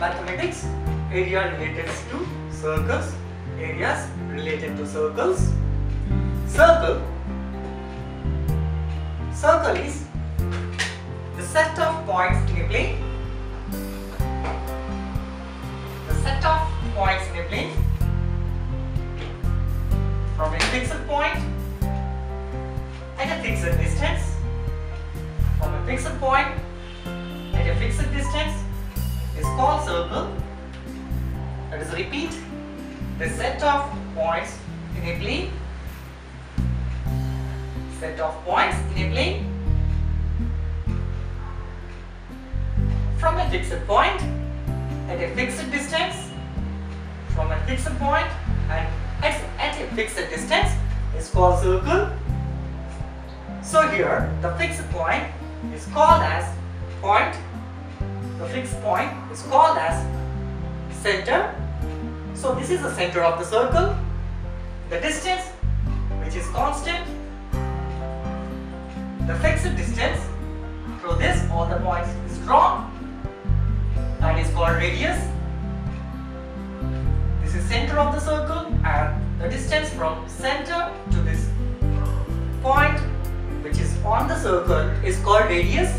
Mathematics, area related to circles, areas related to circles. Circle is the set of points nibbling. The set of points nibbling from a fixed point at a fixed distance. From a fixed point at a fixed distance is called circle. Let us repeat. The set of points nibbling. Set of points nibbling from a fixed point at a fixed distance. From a fixed point and at a fixed distance is called circle. So here the fixed point is called as point. The fixed point is called as center. So this is the center of the circle. The distance, which is constant, the fixed distance through this all the points is drawn, that is called radius. This is center of the circle, and the distance from center to this point which is on the circle is called radius.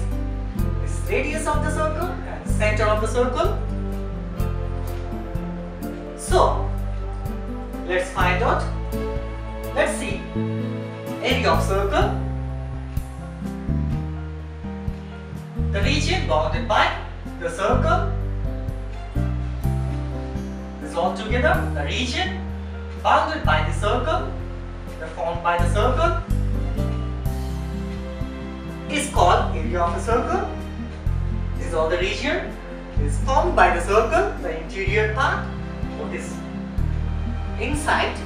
This is radius of the circle and center of the circle. So let's find out. Let's see area of circle. The region bounded by the circle is altogether the region bounded by the circle, formed by the circle, is called area of the circle. This is all the region is formed by the circle, the interior part. So this inside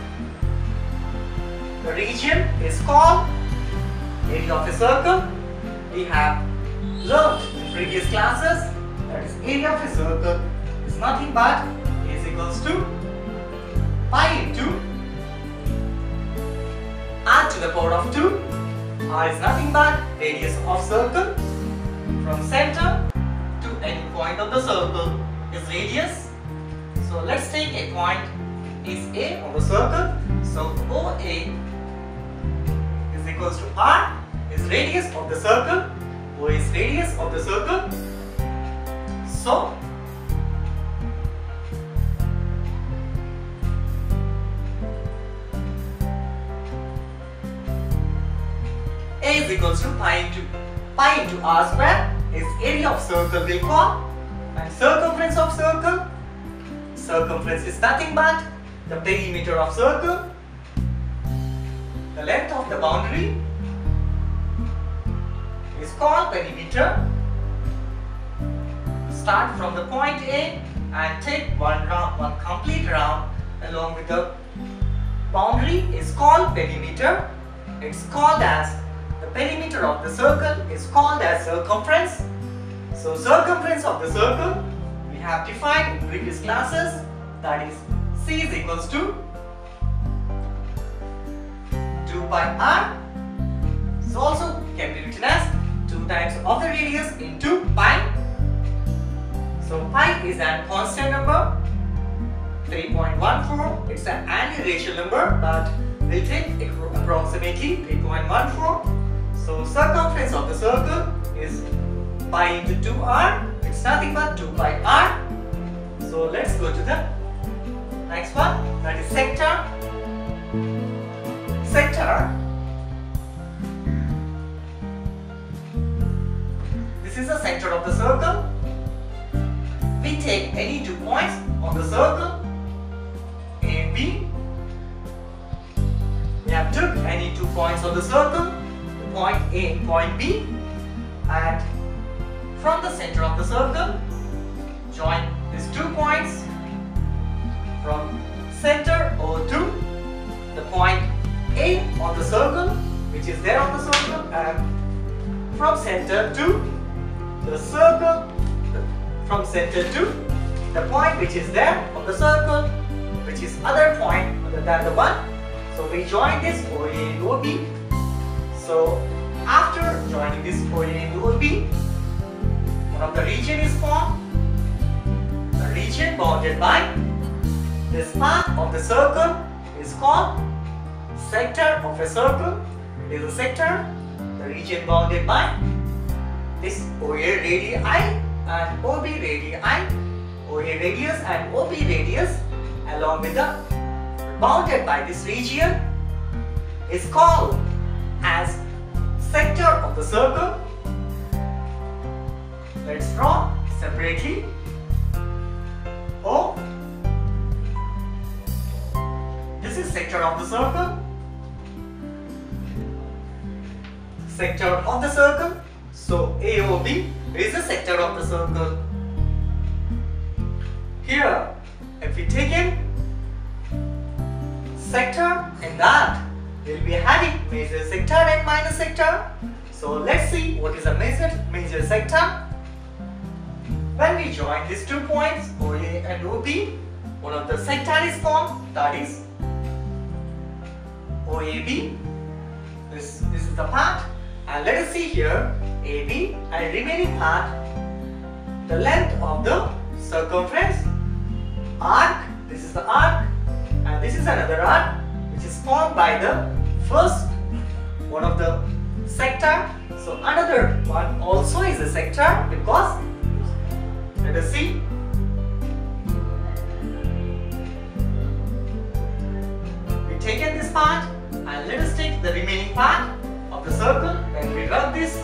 the region is called area of the circle. We have learned in previous classes that is area of a circle is nothing but is equals to pi into r to the power of 2. R is nothing but radius of circle. From center to any point of the circle is radius. So let's take a point is A of the circle. So OA is equals to r is radius of the circle. O is radius of the circle. So A is equals to pi into r square is area of circle will form, and circumference of circle. Circumference is nothing but the perimeter of circle, the length of the boundary is called perimeter. Start from the point A and take one complete round along with the boundary is called perimeter. It's called as the perimeter of the circle is called as circumference. So circumference of the circle we have defined in previous classes, that is C is equals to 2 pi r. This also can be written as 2 times of the radius into pi. So pi is a constant number, 3.14. It's an irrational number, but we'll take approximately 3.14. So circumference of the circle is pi into 2r. It's nothing but 2 pi r. So let's go to the next one, that is sector. This is the center of the circle. We take any two points on the circle, A and B. We have took any two points on the circle, point A and point B, and from the center of the circle, join these two points. From center O to the point A on the circle, which is there on the circle, and from center to the circle, from center to the point which is there on the circle, which is other point other than the one. So we join this OA and OB. So after joining this OA and OB, one of the region is formed. The region bounded by this part of the circle is called sector of a circle. It is a sector. The region bounded by this OA radii and OB radii, OA radius and OB radius, along with the bounded by this region, is called as sector of the circle. Let's draw separately. O. This is sector of the circle. Sector of the circle. So AOB is the sector of the circle. Here, if we take in sector and that, we'll be having major sector and minor sector. So let's see what is a major sector. When we join these 2 points, OA and OB, one of the sector is formed, that is OAB. This is the part, and let us see here AB and remaining part, the length of the circumference arc. This is the arc, and this is another arc which is formed by the first one of the sector. So another one also is a sector, because let us see, we taken this part and let us take the remaining part of the circle. When we rub this,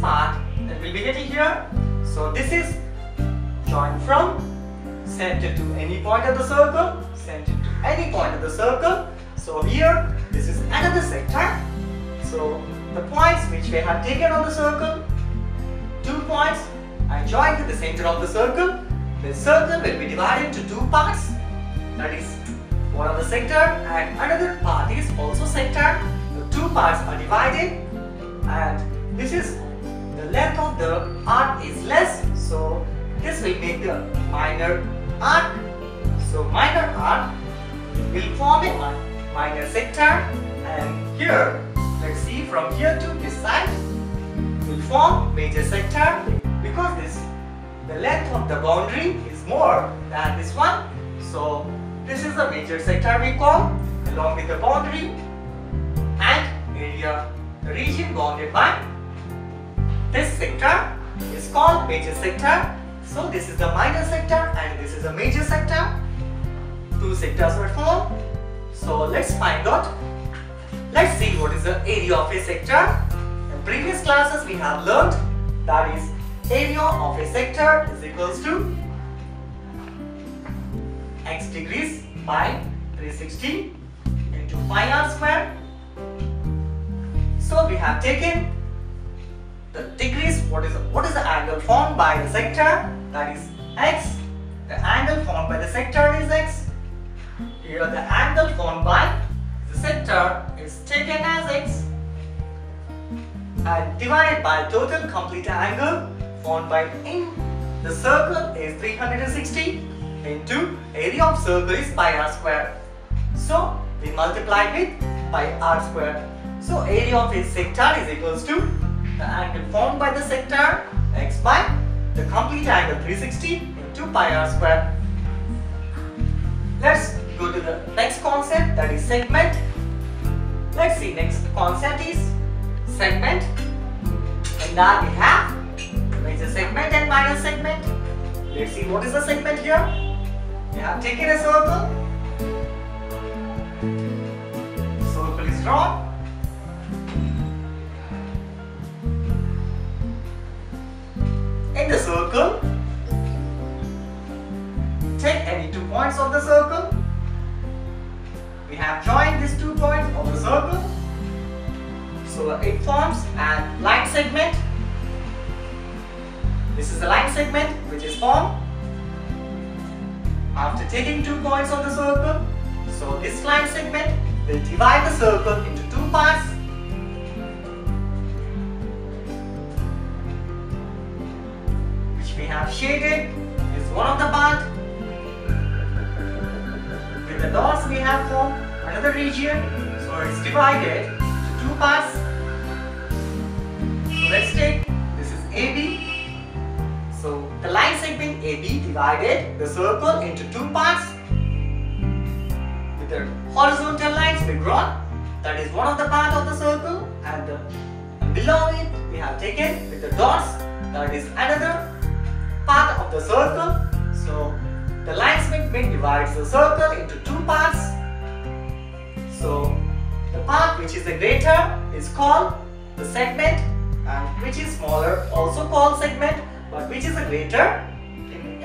part, then we'll be getting here. So this is joined from center to any point of the circle, center to any point of the circle. So here this is another sector. So the points which we have taken on the circle, 2 points, and joined to the center of the circle. The circle will be divided into 2 parts. That is one of the sector and another part is also sector. The 2 parts are divided, and this is the length of the arc is less. So this will make the minor arc. So minor arc will form a minor sector, and here, let's see, from here to this side will form major sector, because this, the length of the boundary is more than this one. So this is the major sector we call, along with the boundary and area. The region bounded by this sector is called major sector. So this is the minor sector and this is the major sector. 2 sectors were formed. So let's find out. Let's see what is the area of a sector. In previous classes we have learned, that is, area of a sector is equals to x degrees by 360 into pi r square. So we have taken the degrees, what is the angle formed by the sector, that is x. The angle formed by the sector is x. Here the angle formed by the sector is taken as x and divided by total complete angle formed by in the circle is 360 into area of circle is pi r square. So we multiply with pi r square. So area of a sector is equals to the angle formed by the sector x by the complete angle 360 into pi r square. Let's go to the next concept, that is segment. Let's see, next concept is segment, and now we have major segment and minor segment. Let's see what is the segment here. We have taken a circle. Circle is drawn. In the circle, take any 2 points of the circle. We have joined these 2 points of the circle. So it forms a line segment. This is the line segment which is formed after taking 2 points of the circle. So this line segment will divide the circle into 2 parts. Which we have shaded is one of the parts. With the dots we have formed another region, so it's divided into 2 parts. So AB divided the circle into two parts with the horizontal lines we drawn. That is one of the part of the circle, and below it we have taken with the dots. That is another part of the circle. So the lines segment divides the circle into two parts. So the part which is the greater is called the segment, and which is smaller also called segment, but which is the greater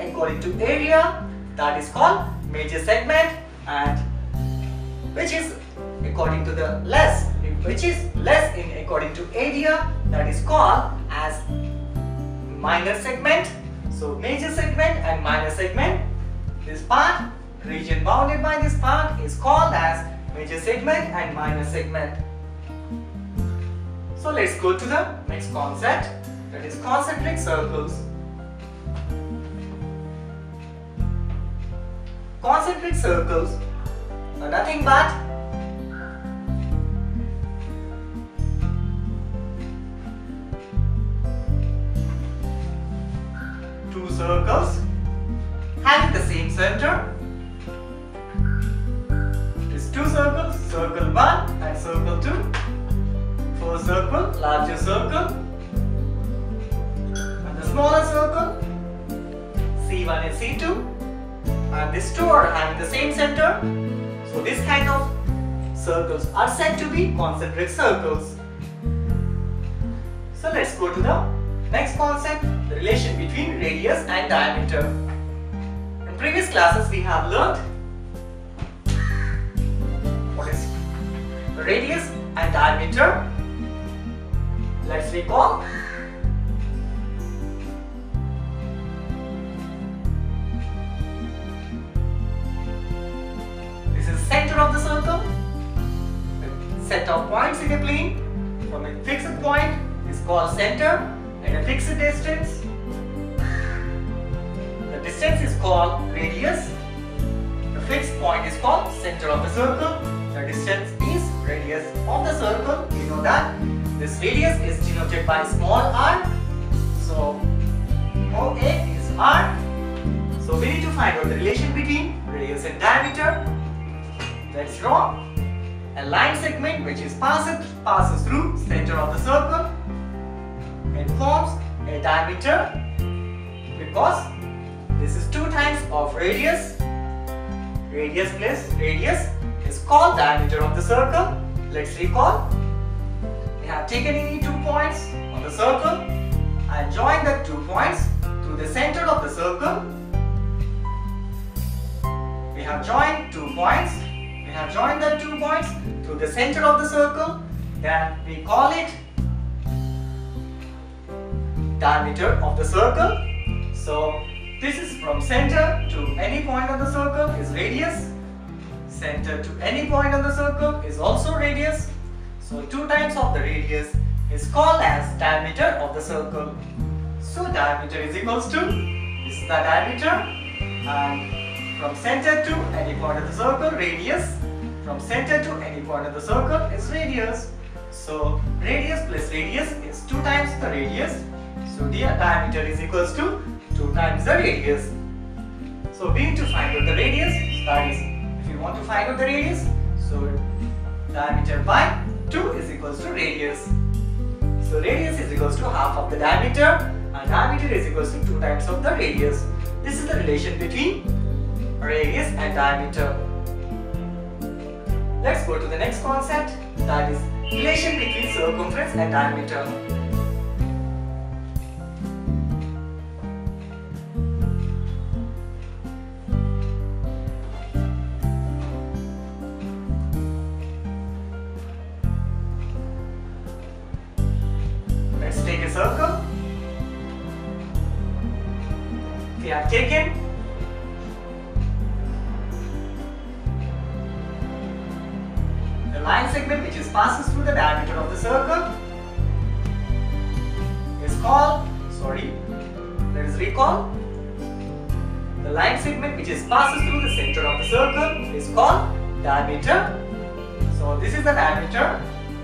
according to area, that is called major segment, and which is according to the less, which is less in according to area, that is called as minor segment. So major segment and minor segment, this part, region bounded by this part, is called as major segment and minor segment. So let's go to the next concept, that is concentric circles. Concentric circles are nothing but two circles having the same center. These two circles, circle 1 and circle 2. First circle, larger circle, and the smaller circle, C1 and C2. And these two are having the same center. So this kind of circles are said to be concentric circles. So let's go to the next concept, the relation between radius and diameter. In previous classes we have learned what is radius and diameter. Let's recall. Center of the circle, the set of points in a plane from a fixed point is called center, and a fixed distance, the distance is called radius, the fixed point is called center of the circle, the distance is radius of the circle. You know that this radius is denoted by small r, so OA is r. So we need to find out the relation between radius and diameter. Let's draw a line segment which is passes through center of the circle and forms a diameter, because this is 2 times of radius. Radius plus radius is called diameter of the circle. Let's recall. We have taken any 2 points on the circle and joined the 2 points through the center of the circle. We have joined 2 points. We have joined the 2 points to the center of the circle, then we call it diameter of the circle. So this is from center to any point on the circle is radius, center to any point on the circle is also radius. So 2 times of the radius is called as diameter of the circle. So diameter is equals to, this is the diameter, and from center to any point of the circle radius, from center to any point of the circle is radius. So radius plus radius is 2 times the radius. So the diameter is equals to 2 times the radius. So we need to find out the radius. That is, if you want to find out the radius, so diameter by 2 is equals to radius. So radius is equals to half of the diameter, and diameter is equals to 2 times of the radius. This is the relation between radius and diameter. Let's go to the next concept, that is relation between circumference and diameter. Let's take a circle. We have taken line segment which is passes through the diameter of the circle is called, let us recall, the line segment which is passes through the center of the circle is called diameter. So this is the diameter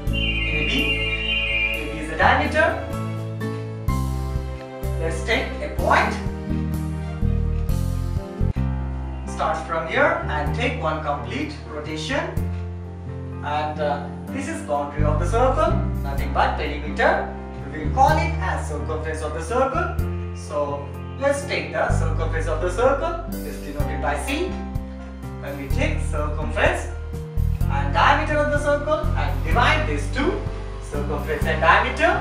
AB is the diameter. Let's take a point starts from here and take one complete rotation, and this is boundary of the circle, nothing but perimeter. We will call it as circumference of the circle. So let's take the circumference of the circle, this is denoted by C. When we take circumference and diameter of the circle and divide these two, circumference and diameter,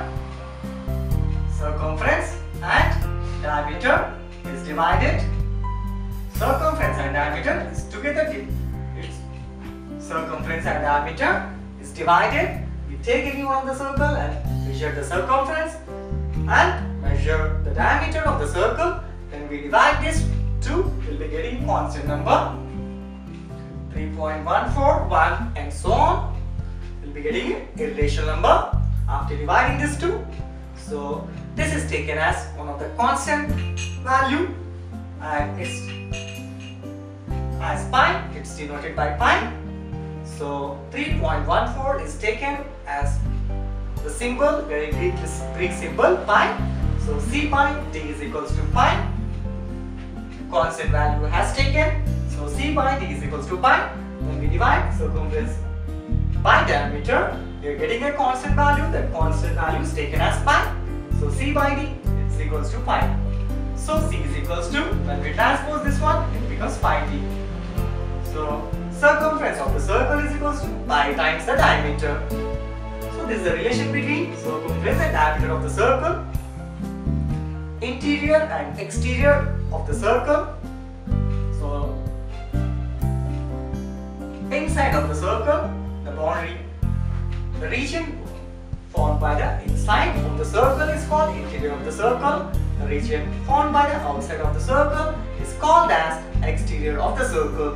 circumference and diameter is divided, circumference and diameter is together, circumference and diameter is divided. We take any one of the circle and measure the circumference and measure the diameter of the circle. Then we divide these two, we will be getting constant number 3.141 and so on. We will be getting irrational number after dividing these two. So this is taken as one of the constant value, and it's as pi, it's denoted by pi. So 3.14 is taken as the symbol, very Greek symbol pi. So C pi, d is equals to pi. Constant value has taken. So C pi, d is equals to pi. When we divide circumference by diameter, we are getting a constant value. That constant value is taken as pi. So C by d is equals to pi. So C is equals to, when we transpose this one, it becomes pi d. So circumference of the circle is equals to pi times the diameter. So this is the relation between circumference and diameter of the circle. Interior and exterior of the circle. So inside of the circle, the boundary, the region formed by the inside of the circle is called interior of the circle. The region formed by the outside of the circle is called as exterior of the circle.